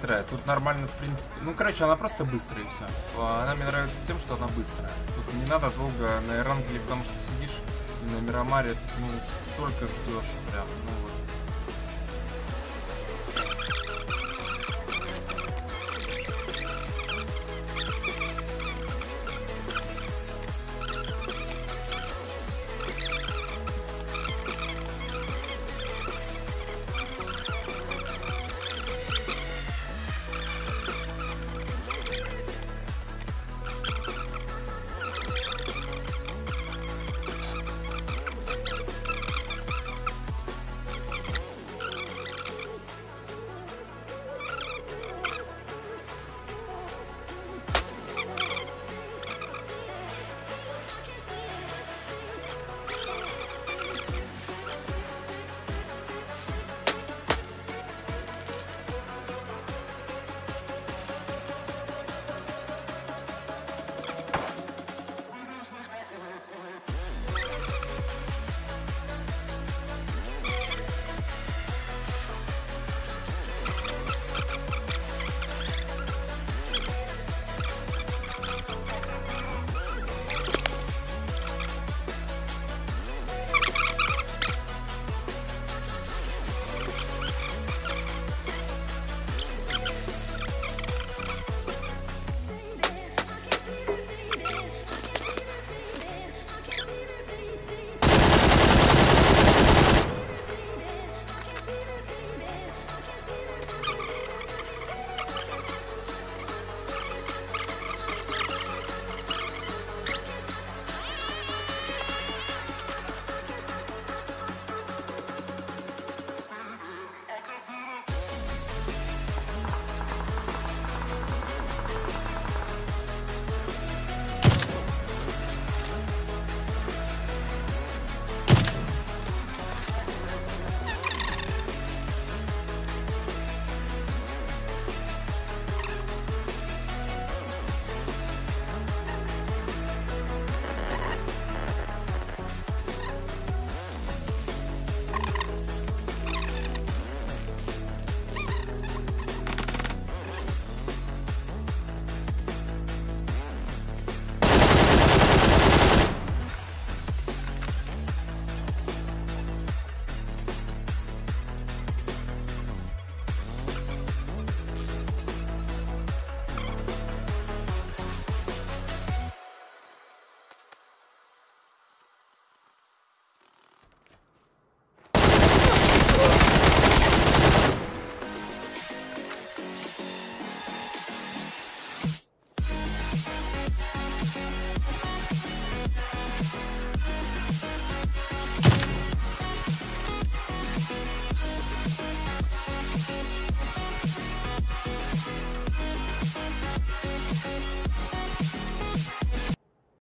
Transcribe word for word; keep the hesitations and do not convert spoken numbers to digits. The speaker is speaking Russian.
быстрая, тут нормально, в принципе. Ну, короче, она просто быстрая и все. Она мне нравится тем, что она быстрая. Тут не надо долго на Эрангеле, потому что сидишь, и на Мирамаре, ну, столько ждешь прям, ну вот.